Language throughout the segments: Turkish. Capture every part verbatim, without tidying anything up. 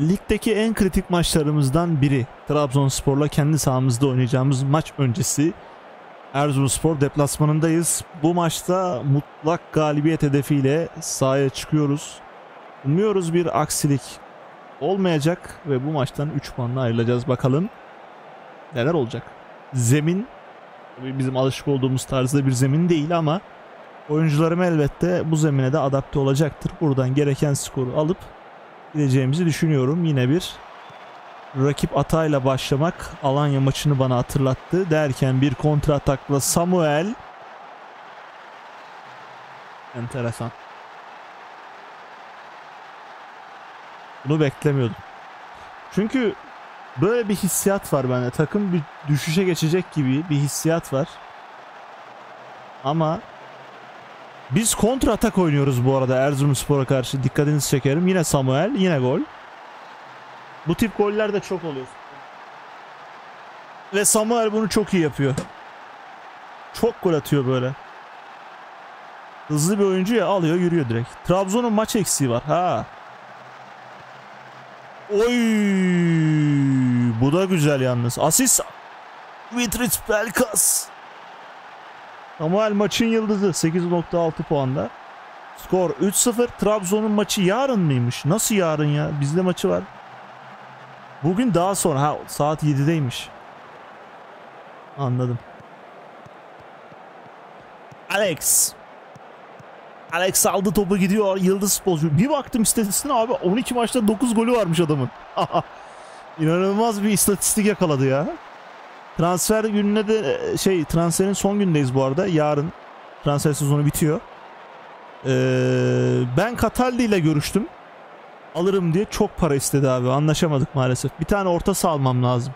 Ligdeki en kritik maçlarımızdan biri. Trabzonspor'la kendi sahamızda oynayacağımız maç öncesi Erzurumspor deplasmanındayız. Bu maçta mutlak galibiyet hedefiyle sahaya çıkıyoruz. Umuyoruz bir aksilik olmayacak ve bu maçtan üç puanla ayrılacağız. Bakalım neler olacak. Zemin bizim alışık olduğumuz tarzda bir zemin değil ama oyuncularım elbette bu zemine de adapte olacaktır. Buradan gereken skoru alıp gideceğimizi düşünüyorum. Yine bir rakip atayla başlamak Alanya maçını bana hatırlattı. Derken bir kontra atakla Samuel. Enteresan. Bunu beklemiyordum. Çünkü böyle bir hissiyat var bende. Takım bir düşüşe geçecek gibi bir hissiyat var. Ama biz kontra atak oynuyoruz bu arada Erzurumspor'a karşı. Dikkatinizi çekerim. Yine Samuel, yine gol. Bu tip goller de çok oluyor. Ve Samuel bunu çok iyi yapıyor. Çok gol atıyor böyle. Hızlı bir oyuncu ya, alıyor yürüyor direkt. Trabzon'un maç eksiği var. Ha. Oy! Bu da güzel yalnız. Asist Mitriç Pelkas. Samuel maçın yıldızı sekiz nokta altı puanda. Skor üç sıfır. Trabzon'un maçı yarın mıymış? Nasıl yarın ya? Bizde maçı var. Bugün daha sonra. Ha, saat yedideymiş. Anladım. Alex. Alex aldı topu, gidiyor. Yıldız sporcu. Bir baktım istatistiğine abi. on iki maçta dokuz golü varmış adamın. İnanılmaz bir istatistik yakaladı ya. Transfer gününe de şey transferin son gündeyiz bu arada. Yarın transfer sezonu bitiyor. Ee, ben Kataldi ile görüştüm. Alırım diye çok para istedi abi. Anlaşamadık maalesef. Bir tane orta saha almam lazım.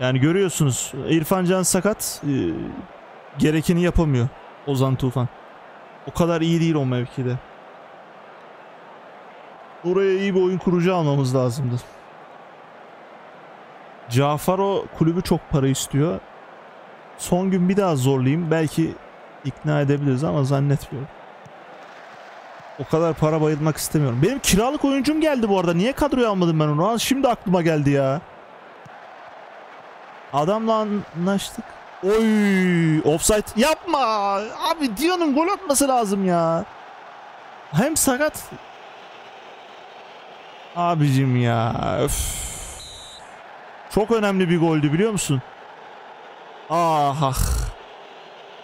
Yani görüyorsunuz İrfan Can sakat. E, gerekeni yapamıyor Ozan Tufan. O kadar iyi değil o mevkide. Buraya iyi bir oyun kurucu almamız lazımdı. Caffar o kulübü çok para istiyor. Son gün bir daha zorlayayım. Belki ikna edebiliriz ama zannetmiyorum. O kadar para bayılmak istemiyorum. Benim kiralık oyuncum geldi bu arada. Niye kadroya almadım ben onu? Şimdi aklıma geldi ya. Adamla anlaştık. Oy! Offside. Yapma! Abi Diyar'ın gol atması lazım ya. Hem sakat. Abicim ya. Öf. Çok önemli bir goldü biliyor musun? Ah.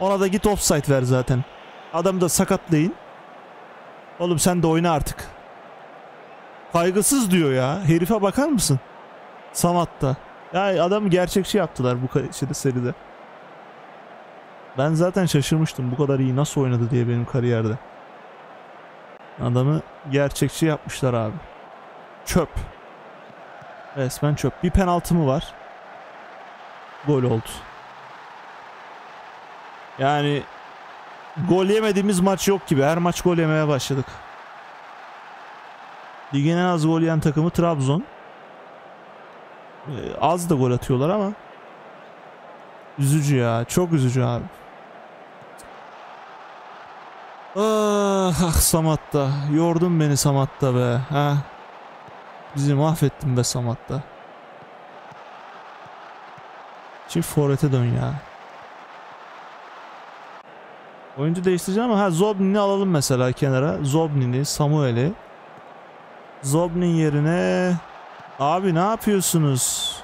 Ona da git offside ver zaten. Adamı da sakatlayın. Oğlum sen de oyna artık. Kaygısız diyor ya. Herife bakar mısın? Samatta. Yani adamı gerçekçi yaptılar bu şeyde, seride. Ben zaten şaşırmıştım bu kadar iyi nasıl oynadı diye benim kariyerde. Adamı gerçekçi yapmışlar abi. Çöp. Resmen çöp. Bir penaltı mı var? Gol oldu. Yani gol yemediğimiz maç yok gibi. Her maç gol yemeye başladık. Ligin en az gol yiyen takımı Trabzon. Ee, az da gol atıyorlar ama üzücü ya. Çok üzücü abi. Ah, ah Samatta. Yordun beni Samatta be. Ha. Bizi mahvettin be Samatta. Şimdi forvete dön ya. Oyuncu değiştireceğim ama ha, Zobnin'i alalım mesela kenara. Zobnin'i, Samuel'i. Zobnin yerine... Abi ne yapıyorsunuz?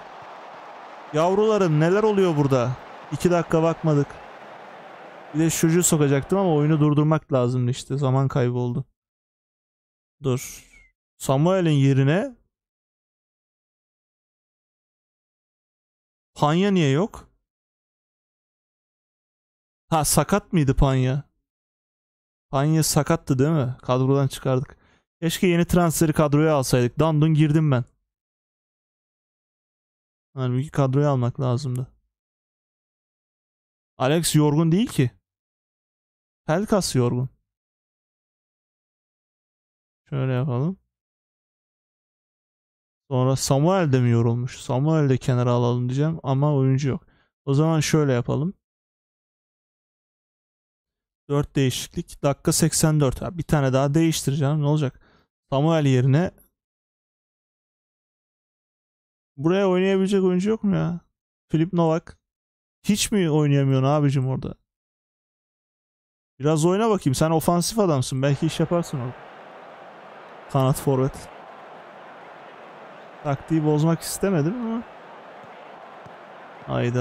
Yavrularım neler oluyor burada? İki dakika bakmadık. Bir de çocuğu sokacaktım ama oyunu durdurmak lazımdı işte. Zaman kaybı oldu. Dur. Samuel'in yerine... Panya niye yok? Ha, sakat mıydı Panya? Panya sakattı değil mi? Kadrodan çıkardık. Keşke yeni transferi kadroya alsaydık. Dandun girdim ben. Halbuki kadroya almak lazımdı. Alex yorgun değil ki. Pelkas yorgun. Şöyle yapalım. Sonra Samuel de mi yorulmuş? Samuel de kenara alalım diyeceğim ama oyuncu yok. O zaman şöyle yapalım. dört değişiklik. Dakika seksen dört. Bir tane daha değiştireceğim. Ne olacak? Samuel yerine buraya oynayabilecek oyuncu yok mu ya? Filip Novak. Hiç mi oynayamıyorsun abicim orada? Biraz oyna bakayım. Sen ofansif adamsın. Belki iş yaparsın orada. Kanat forvet. Taktiği bozmak istemedim ama. Hayda.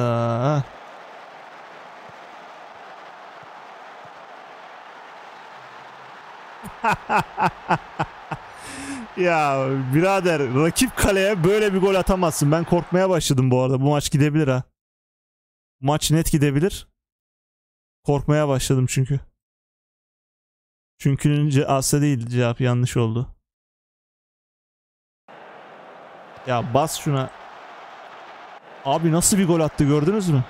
Ya birader, rakip kaleye böyle bir gol atamazsın. Ben korkmaya başladım bu arada. Bu maç gidebilir ha. Maç net gidebilir. Korkmaya başladım çünkü. Çünkü asla değil, cevap yanlış oldu. Ya bas şuna. Abi nasıl bir gol attı, gördünüz mü?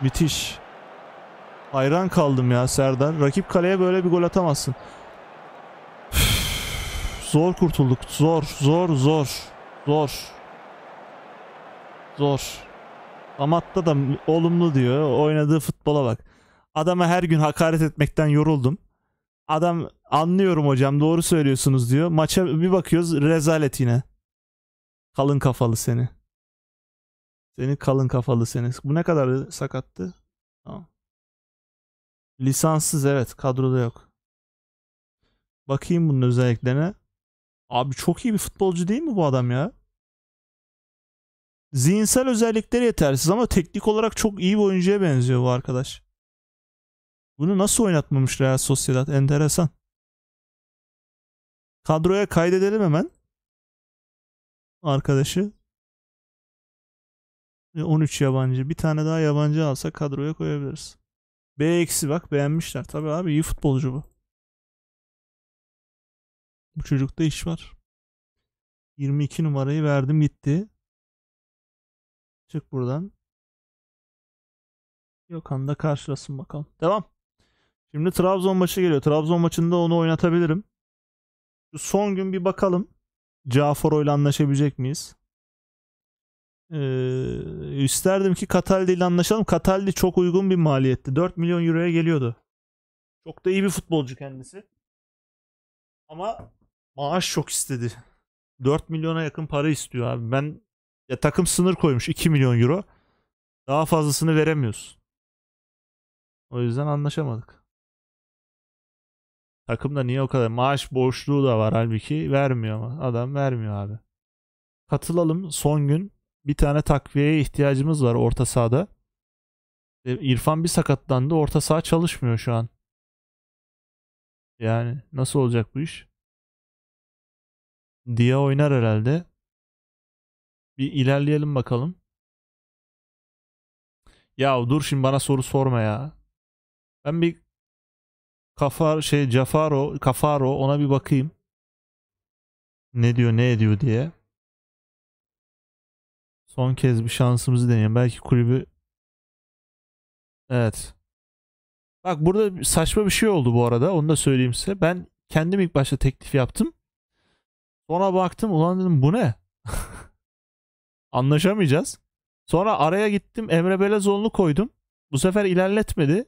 Müthiş. Hayran kaldım ya Serdar. Rakip kaleye böyle bir gol atamazsın. Zor kurtulduk. Zor, zor, zor. Zor. Zor. Samatta da olumlu diyor. Oynadığı futbola bak. Adama her gün hakaret etmekten yoruldum. Adam, anlıyorum hocam doğru söylüyorsunuz diyor. Maça bir bakıyoruz, rezalet yine. Kalın kafalı seni. Seni kalın kafalı seni. Bu ne kadar sakattı? Tamam. Lisanssız, evet, kadroda yok. Bakayım bunun özelliklerine. Abi çok iyi bir futbolcu değil mi bu adam ya? Zihinsel özellikleri yetersiz ama teknik olarak çok iyi bir oyuncuya benziyor bu arkadaş. Bunu nasıl oynatmamış Real Sociedad? Enteresan. Kadroya kaydedelim hemen arkadaşı. on üç yabancı. Bir tane daha yabancı alsak kadroya koyabiliriz. B eksi bak, beğenmişler. Tabii abi, iyi futbolcu bu. Bu çocukta iş var. yirmi iki numarayı verdim gitti. Çık buradan. Gökhan da karşılasın bakalım. Devam. Şimdi Trabzon maçı geliyor. Trabzon maçında onu oynatabilirim. Şu son gün bir bakalım. Caffar ile anlaşabilecek miyiz? Ee, isterdim ki Kataldi ile anlaşalım. Kataldi çok uygun bir maliyetti. dört milyon euroya geliyordu. Çok da iyi bir futbolcu kendisi. Ama maaş çok istedi. dört milyona yakın para istiyor abi. Ben ya, takım sınır koymuş iki milyon euro. Daha fazlasını veremiyoruz. O yüzden anlaşamadık. Takımda niye o kadar maaş boşluğu da var halbuki, vermiyor ama adam vermiyor abi. Katılalım son gün. Bir tane takviyeye ihtiyacımız var orta sahada. E, İrfan bir sakatlandı. Orta saha çalışmıyor şu an. Yani nasıl olacak bu iş? Diyar oynar herhalde. Bir ilerleyelim bakalım. Ya dur şimdi bana soru sorma ya. Ben bir Caffar şey Caffaro, Caffaro ona bir bakayım. Ne diyor, ne ediyor diye. Son kez bir şansımızı deneyelim. Belki kulübü... Evet. Bak burada saçma bir şey oldu bu arada. Onu da söyleyeyim size. Ben kendim ilk başta teklif yaptım. Sonra baktım. Ulan dedim bu ne? Anlaşamayacağız. Sonra araya gittim. Emre Belözoğlu'nu koydum. Bu sefer ilerletmedi.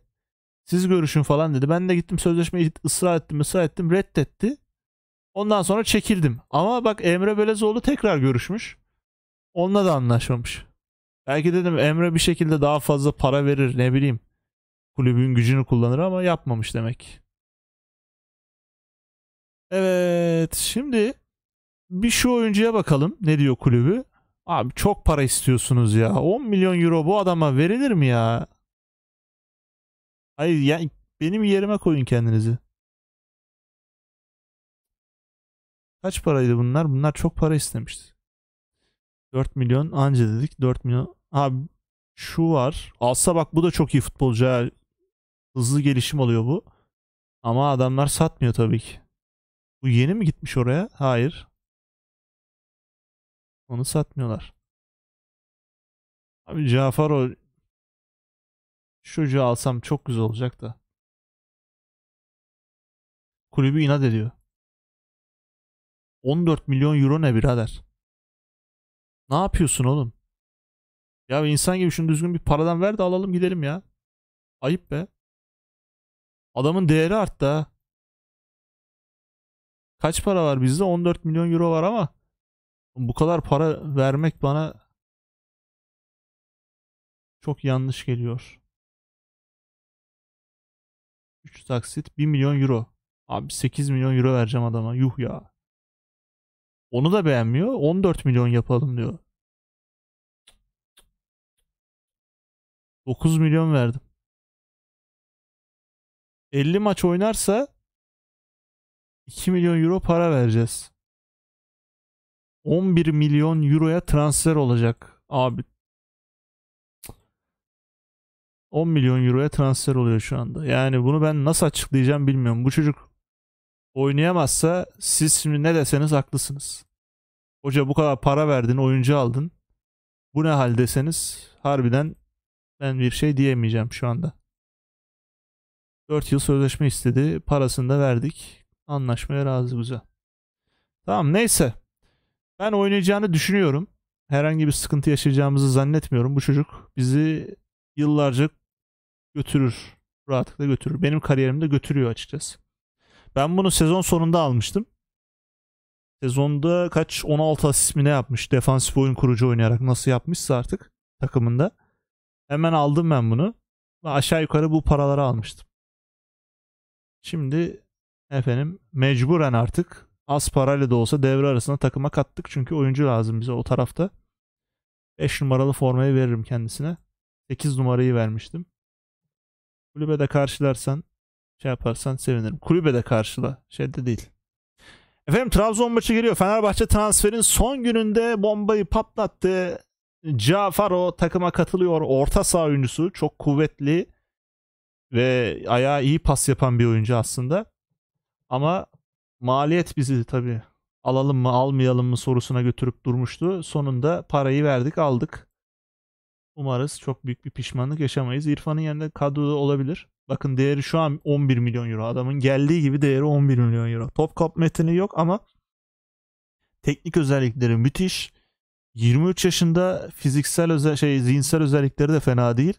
Siz görüşün falan dedi. Ben de gittim sözleşmeyi ısrar ettim. ısrar ettim. Reddetti. Ondan sonra çekildim. Ama bak Emre Belözoğlu tekrar görüşmüş. Onunla da anlaşmamış. Belki dedim Emre bir şekilde daha fazla para verir, ne bileyim. Kulübün gücünü kullanır ama yapmamış demek. Evet, şimdi bir şu oyuncuya bakalım. Ne diyor kulübü? Abi çok para istiyorsunuz ya. on milyon euro bu adama verilir mi ya? Hayır yani, benim yerime koyun kendinizi. Kaç paraydı bunlar? Bunlar çok para istemişti. dört milyon anca dedik. dört milyon. Abi şu var. Alsa bak, bu da çok iyi futbolcu. Hızlı gelişim oluyor bu. Ama adamlar satmıyor tabii ki. Bu yeni mi gitmiş oraya? Hayır. Onu satmıyorlar. Abi Caffar o çocuğu alsam çok güzel olacak da. Kulübü inat ediyor. on dört milyon euro ne birader? Ne yapıyorsun oğlum? Ya insan gibi şunu düzgün bir paradan ver de alalım gidelim ya. Ayıp be. Adamın değeri arttı ha. Kaç para var bizde? on dört milyon euro var ama bu kadar para vermek bana çok yanlış geliyor. üç taksit bir milyon euro. Abi sekiz milyon euro vereceğim adama. Yuh ya. Onu da beğenmiyor. on dört milyon yapalım diyor. dokuz milyon verdim. elli maç oynarsa iki milyon euro para vereceğiz. on bir milyon euroya transfer olacak abi. on milyon euroya transfer oluyor şu anda. Yani bunu ben nasıl açıklayacağım bilmiyorum. Bu çocuk oynayamazsa siz şimdi ne deseniz haklısınız. Hoca bu kadar para verdin, oyuncu aldın. Bu ne hal deseniz harbiden ben bir şey diyemeyeceğim şu anda. dört yıl sözleşme istedi. Parasını da verdik. Anlaşmaya razı, güzel. Tamam, neyse. Ben oynayacağını düşünüyorum. Herhangi bir sıkıntı yaşayacağımızı zannetmiyorum. Bu çocuk bizi yıllarca götürür. Rahatlıkla götürür. Benim kariyerimde götürüyor açıkçası. Ben bunu sezon sonunda almıştım. Sezonda kaç, on altı asist mi ne yapmış? Defansif oyun kurucu oynayarak nasıl yapmışsa artık takımında. Hemen aldım ben bunu. Aşağı yukarı bu paraları almıştım. Şimdi efendim mecburen artık az parayla da olsa devre arasında takıma kattık. Çünkü oyuncu lazım bize o tarafta. beş numaralı formayı veririm kendisine. sekiz numarayı vermiştim. Kulübede karşılarsan, şey yaparsan sevinirim. Kulübede karşıla. Şeyde değil. Efendim Trabzon maçı geliyor. Fenerbahçe transferin son gününde bombayı patlattı. Caffar o takıma katılıyor. Orta saha oyuncusu. Çok kuvvetli ve ayağa iyi pas yapan bir oyuncu aslında. Ama maliyet bizi tabii alalım mı almayalım mı sorusuna götürüp durmuştu. Sonunda parayı verdik, aldık. Umarız çok büyük bir pişmanlık yaşamayız. İrfan'ın yerinde kadroda olabilir. Bakın değeri şu an on bir milyon euro. Adamın geldiği gibi değeri on bir milyon euro. Top kap metni yok ama teknik özellikleri müthiş. yirmi üç yaşında fiziksel özel şey zihinsel özellikleri de fena değil.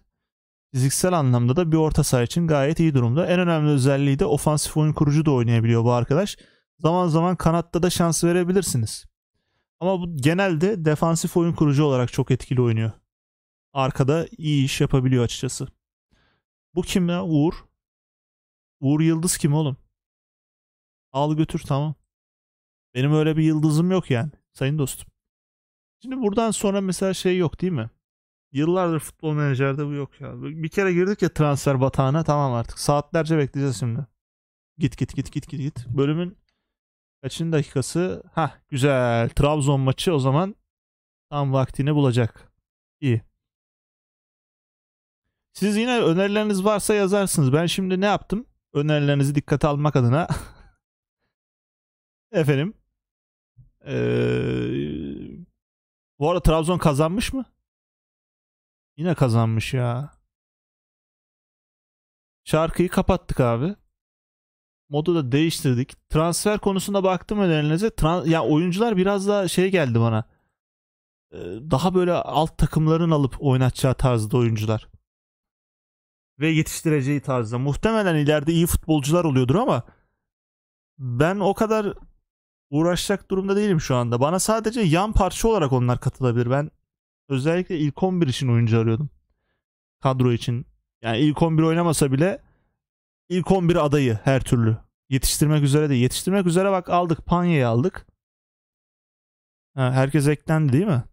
Fiziksel anlamda da bir orta saha için gayet iyi durumda. En önemli özelliği de ofansif oyun kurucu da oynayabiliyor bu arkadaş. Zaman zaman kanatta da şans verebilirsiniz. Ama bu genelde defansif oyun kurucu olarak çok etkili oynuyor. Arkada iyi iş yapabiliyor açıkçası. Bu kim ya? Uğur. Uğur Yıldız kim oğlum? Al götür, tamam. Benim öyle bir yıldızım yok yani sayın dostum. Şimdi buradan sonra mesela şey yok değil mi? Yıllardır futbol menajerde bu yok ya. Bir kere girdik ya transfer batağına, tamam artık. Saatlerce bekleyeceğiz şimdi. Git git git git git git. Bölümün kaçıncı dakikası? Hah, güzel. Trabzon maçı o zaman tam vaktini bulacak. İyi. Siz yine önerileriniz varsa yazarsınız. Ben şimdi ne yaptım? Önerilerinizi dikkate almak adına. Efendim. Ee, bu arada Trabzon kazanmış mı? Yine kazanmış ya. Şarkıyı kapattık abi. Modu da değiştirdik. Transfer konusunda baktım önerilerinize. Trans ya oyuncular biraz daha şey geldi bana. Ee, daha böyle alt takımların alıp oynatacağı tarzda oyuncular. Ve yetiştireceği tarzda. Muhtemelen ileride iyi futbolcular oluyordur ama ben o kadar uğraşacak durumda değilim şu anda. Bana sadece yan parça olarak onlar katılabilir. Ben özellikle ilk on bir için oyuncu arıyordum. Kadro için. Yani ilk on bir oynamasa bile ilk on bir adayı her türlü. Yetiştirmek üzere de. Yetiştirmek üzere bak aldık. Panya'yı aldık. Ha, herkes eklendi değil mi?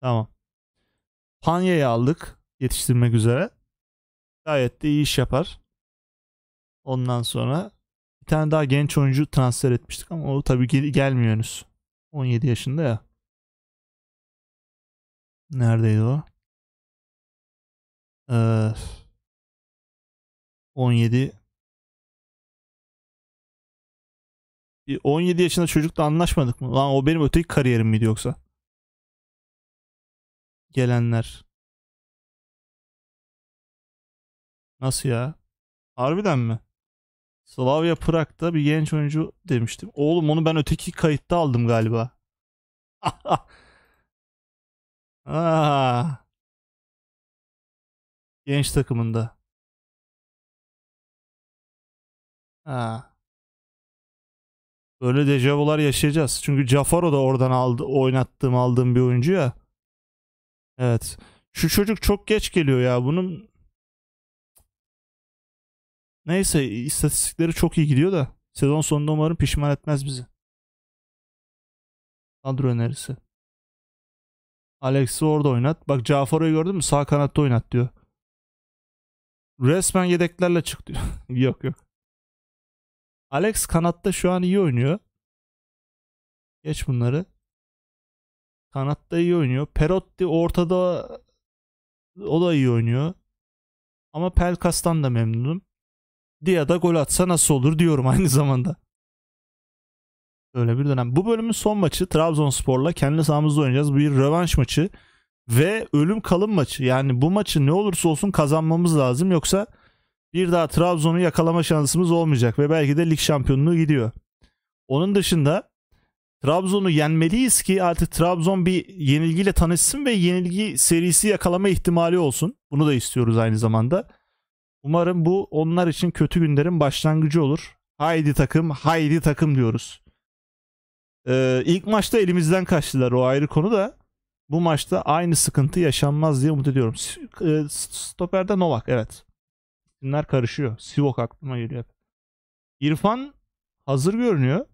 Tamam. Panya'yı aldık. Yetiştirmek üzere. Gayet de iyi iş yapar. Ondan sonra bir tane daha genç oyuncu transfer etmiştik ama o tabii gel gelmiyor henüz. on yedi yaşında ya. Neredeydi o? Ee, on yedi yaşında çocukla anlaşmadık mı? Lan o benim öteki kariyerim miydi yoksa? Gelenler. Nasıl ya? Harbiden mi? Slavia Prag'da bir genç oyuncu demiştim. Oğlum onu ben öteki kayıtta aldım galiba. Aa. Genç takımında. Aa. Böyle dejavular yaşayacağız. Çünkü Caffaro da oradan aldı, oynattığım aldığım bir oyuncu ya. Evet. Şu çocuk çok geç geliyor ya. Bunun neyse istatistikleri çok iyi gidiyor da sezon sonunda umarım pişman etmez bizi. Kadro önerisi. Alex'i orada oynat. Bak Caffar'ı gördün mü? Sağ kanatta oynat diyor. Resmen yedeklerle çık diyor. Yok yok. Alex kanatta şu an iyi oynuyor. Geç bunları. Kanatta iyi oynuyor. Perotti ortada, o da iyi oynuyor. Ama Pelkas'tan da memnunum. Diyar'da gol atsa nasıl olur diyorum aynı zamanda. Öyle bir dönem. Bu bölümün son maçı Trabzonspor'la kendi sahamızda oynayacağız. Bir rövanş maçı ve ölüm kalım maçı. Yani bu maçı ne olursa olsun kazanmamız lazım. Yoksa bir daha Trabzon'u yakalama şansımız olmayacak ve belki de lig şampiyonluğu gidiyor. Onun dışında Trabzon'u yenmeliyiz ki artık Trabzon bir yenilgiyle tanışsın ve yenilgi serisi yakalama ihtimali olsun. Bunu da istiyoruz aynı zamanda. Umarım bu onlar için kötü günlerin başlangıcı olur. Haydi takım, haydi takım diyoruz. Ee, ilk maçta elimizden kaçtılar, o ayrı konu da. Bu maçta aynı sıkıntı yaşanmaz diye umut ediyorum. Ee, stoperde Novak, evet. İsimler karışıyor. Sivok aklıma geliyor. İrfan hazır görünüyor.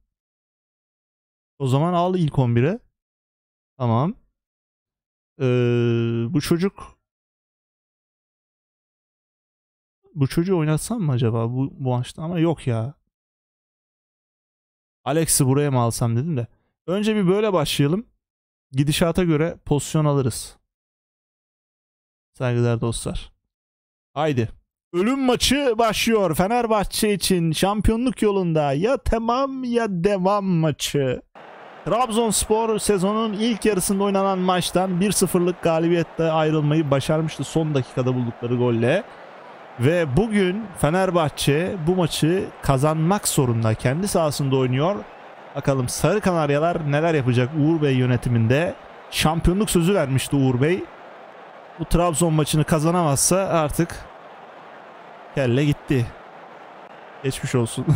O zaman al ilk on bire. Tamam. Ee, bu çocuk... Bu çocuğu oynatsam mı acaba bu, bu maçta? Ama yok ya. Alex'i buraya mı alsam dedim de. Önce bir böyle başlayalım. Gidişata göre pozisyon alırız. Saygılar dostlar. Haydi. Ölüm maçı başlıyor. Fenerbahçe için şampiyonluk yolunda ya tamam ya devam maçı. Trabzonspor sezonun ilk yarısında oynanan maçtan bir sıfırlık galibiyetle ayrılmayı başarmıştı son dakikada buldukları golle. Ve bugün Fenerbahçe bu maçı kazanmak zorunda. Kendi sahasında oynuyor. Bakalım Sarı Kanaryalar neler yapacak Uğur Bey yönetiminde. Şampiyonluk sözü vermişti Uğur Bey. Bu Trabzon maçını kazanamazsa artık kelle gitti. Geçmiş olsun.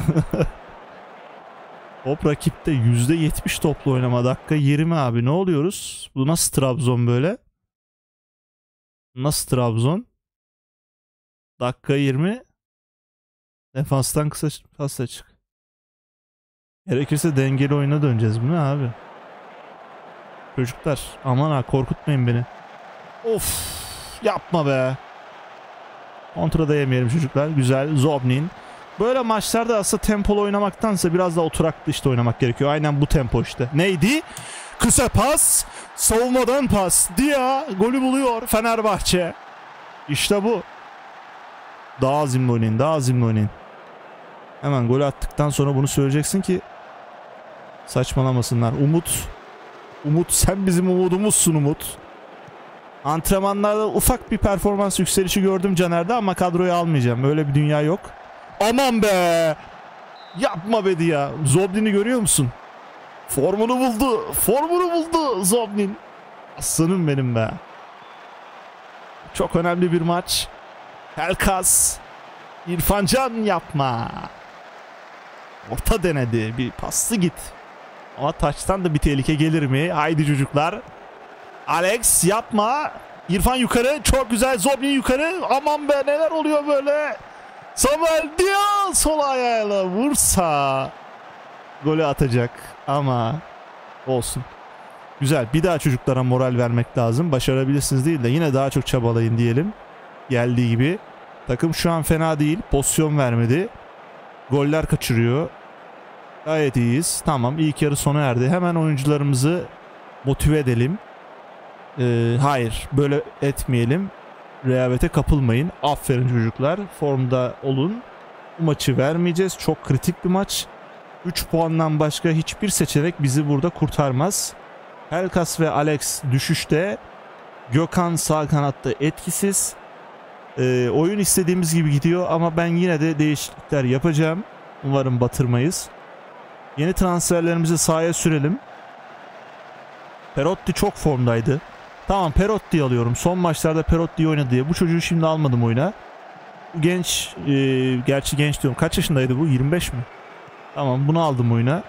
Top rakipte yüzde yetmiş toplu oynama. Dakika yirmi abi, ne oluyoruz? Bu nasıl Trabzon böyle? Nasıl Trabzon? Dakika yirmi. Defanstan kısa pasta çık. Gerekirse dengeli oyuna döneceğiz. Bu ne abi? Çocuklar aman ha, korkutmayın beni. Of, yapma be. Kontrada yemeyelim çocuklar. Güzel. Zobnin. Böyle maçlarda aslında tempolu oynamaktansa biraz daha oturaklı işte oynamak gerekiyor. Aynen bu tempo işte. Neydi? Kısa pas. Savunmadan pas. Dia golü buluyor Fenerbahçe. İşte bu. Daha azimli oynayın. Daha azimli oynayın. Hemen gol attıktan sonra bunu söyleyeceksin ki saçmalamasınlar. Umut. Umut sen bizim umudumuzsun Umut. Antrenmanlarda ufak bir performans yükselişi gördüm Caner'de ama kadroya almayacağım. Öyle bir dünya yok. Aman be! Yapma be ya. Zobnin'i görüyor musun? Formunu buldu. Formunu buldu Zobnin. Aslanım benim be. Çok önemli bir maç. Pelkas. İrfan Can yapma. Orta denedi. Bir paslı git. Ama taçtan da bir tehlike gelir mi? Haydi çocuklar. Alex yapma. İrfan yukarı. Çok güzel. Zobnin yukarı. Aman be neler oluyor böyle. Samuel Diyar sol ayağıyla vursa golü atacak ama olsun. Güzel. Bir daha çocuklara moral vermek lazım. Başarabilirsiniz değil de yine daha çok çabalayın diyelim. Geldiği gibi. Takım şu an fena değil. Pozisyon vermedi. Goller kaçırıyor. Gayet iyiyiz. Tamam. İlk yarı sona erdi. Hemen oyuncularımızı motive edelim. Ee, hayır. Böyle etmeyelim. Rehavete kapılmayın. Aferin çocuklar. Formda olun. Bu maçı vermeyeceğiz. Çok kritik bir maç. üç puandan başka hiçbir seçenek bizi burada kurtarmaz. Pelkas ve Alex düşüşte. Gökhan sağ kanatta etkisiz. Ee, oyun istediğimiz gibi gidiyor ama ben yine de değişiklikler yapacağım. Umarım batırmayız. Yeni transferlerimizi sahaya sürelim. Perotti çok formdaydı. Tamam, Perotti'yi alıyorum. Son maçlarda Perotti'yi oynadı diye. Bu çocuğu şimdi almadım oyuna. Bu genç, e, gerçi genç diyorum. Kaç yaşındaydı bu? yirmi beş mi? Tamam, bunu aldım oyuna.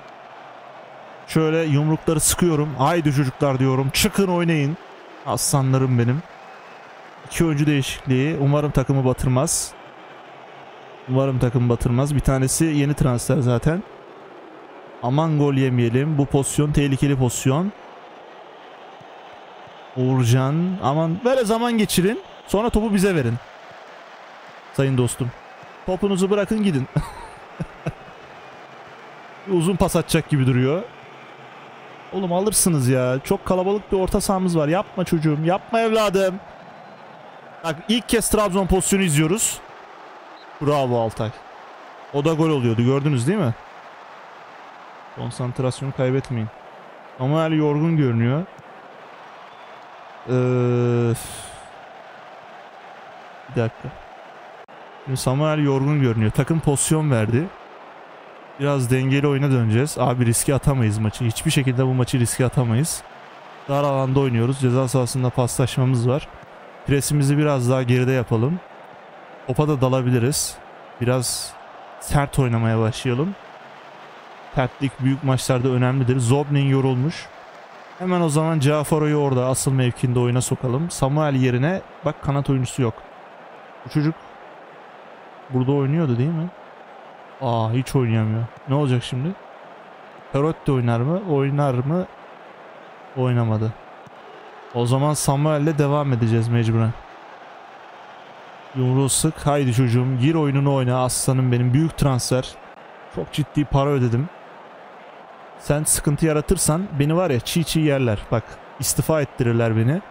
Şöyle yumrukları sıkıyorum. Haydi çocuklar diyorum. Çıkın oynayın. Aslanlarım benim. İki oyuncu değişikliği. Umarım takımı batırmaz. Umarım takımı batırmaz. Bir tanesi yeni transfer zaten. Aman gol yemeyelim. Bu pozisyon tehlikeli pozisyon. Uğurcan. Aman böyle zaman geçirin. Sonra topu bize verin. Sayın dostum. Topunuzu bırakın gidin. Uzun pas atacak gibi duruyor. Oğlum alırsınız ya. Çok kalabalık bir orta sahamız var. Yapma çocuğum. Yapma evladım. Bak ilk kez Trabzon pozisyonu izliyoruz. Bravo Altay. O da gol oluyordu. Gördünüz değil mi? Konsantrasyonu kaybetmeyin. Samuel yorgun görünüyor. Ee, bir dakika. Şimdi Samuel yorgun görünüyor. Takım pozisyon verdi. Biraz dengeli oyuna döneceğiz. Abi riske atamayız maçı. Hiçbir şekilde bu maçı riske atamayız. Dar alanda oynuyoruz. Ceza sahasında paslaşmamız var. Presimizi biraz daha geride yapalım. Topa da dalabiliriz. Biraz sert oynamaya başlayalım. Sertlik büyük maçlarda önemlidir. Zobnin yorulmuş. Hemen o zaman Caffar'ı orada asıl mevkinde oyuna sokalım. Samuel yerine bak kanat oyuncusu yok. Bu çocuk burada oynuyordu değil mi? Aa hiç oynayamıyor. Ne olacak şimdi? Perotti oynar mı? Oynar mı? Oynamadı. O zaman Samuel'le devam edeceğiz mecburen. Yumruğu sık. Haydi çocuğum. Gir oyununu oyna. Aslanım benim. Büyük transfer. Çok ciddi para ödedim. Sen sıkıntı yaratırsan beni var ya çiğ çiğ yerler. Bak istifa ettirirler beni.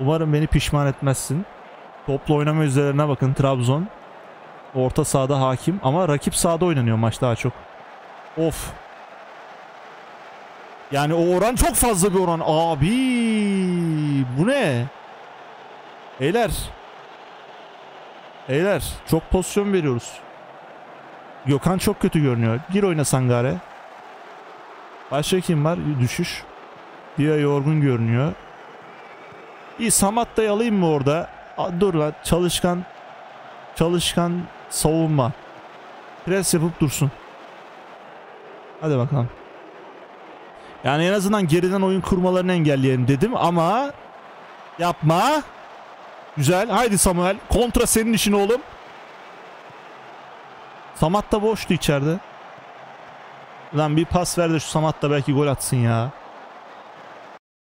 Umarım beni pişman etmezsin. Toplu oynama üzerine bakın Trabzon. Orta sahada hakim ama rakip sahada oynanıyor maç daha çok. Of. Yani o oran çok fazla bir oran. Abi bu ne? Eyler. Eyler çok pozisyon veriyoruz. Gökhan çok kötü görünüyor. Gir oyna Sangare. Başka kim var? Düşüş. Diyar yorgun görünüyor. İyi Samatta'yı alayım mı orada? A, dur lan çalışkan. Çalışkan savunma. Pres yapıp dursun. Hadi bakalım. Yani en azından geriden oyun kurmalarını engelleyelim dedim ama yapma. Güzel. Haydi Samuel. Kontra senin işin oğlum. Samat da boştu içeride. Lan bir pas ver de şu Samat da belki gol atsın ya.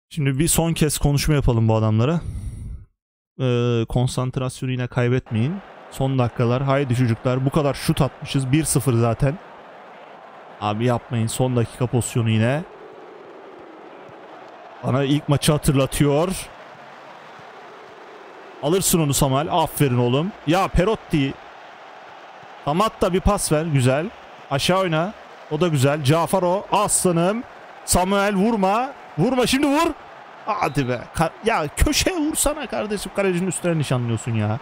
Şimdi bir son kez konuşma yapalım bu adamlara. Ee, konsantrasyonu yine kaybetmeyin. Son dakikalar. Haydi çocuklar. Bu kadar şut atmışız. bir sıfır zaten. Abi yapmayın. Son dakika pozisyonu yine. Bana ilk maçı hatırlatıyor. Alırsın onu Samuel. Aferin oğlum. Ya Perotti. Samatta bir pas ver. Güzel. Aşağı oyna. O da güzel. Caffar o. Aslanım. Samuel vurma. Vurma şimdi vur. Hadi be. Ka ya köşeye vursana kardeşim. Kalecinin üstüne nişanlıyorsun ya.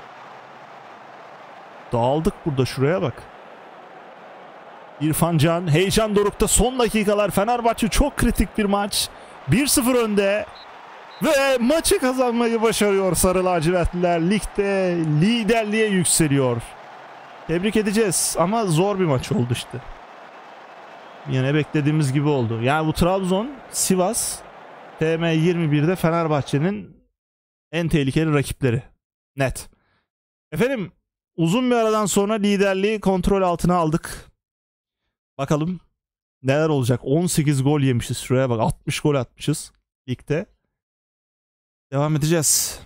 Dağıldık burada. Şuraya bak. İrfan Can. Heyecan dorukta. Son dakikalar. Fenerbahçe çok kritik bir maç. bir sıfır önde. Ve maçı kazanmayı başarıyor Sarı Lacivertliler. Ligde liderliğe yükseliyor. Tebrik edeceğiz ama zor bir maç oldu işte. Yine beklediğimiz gibi oldu. Yani bu Trabzon, Sivas, T M yirmi bir'de Fenerbahçe'nin en tehlikeli rakipleri. Net. Efendim uzun bir aradan sonra liderliği kontrol altına aldık. Bakalım neler olacak. on sekiz gol yemişiz. Şuraya bak altmış gol atmışız ligde. Devam edeceğiz.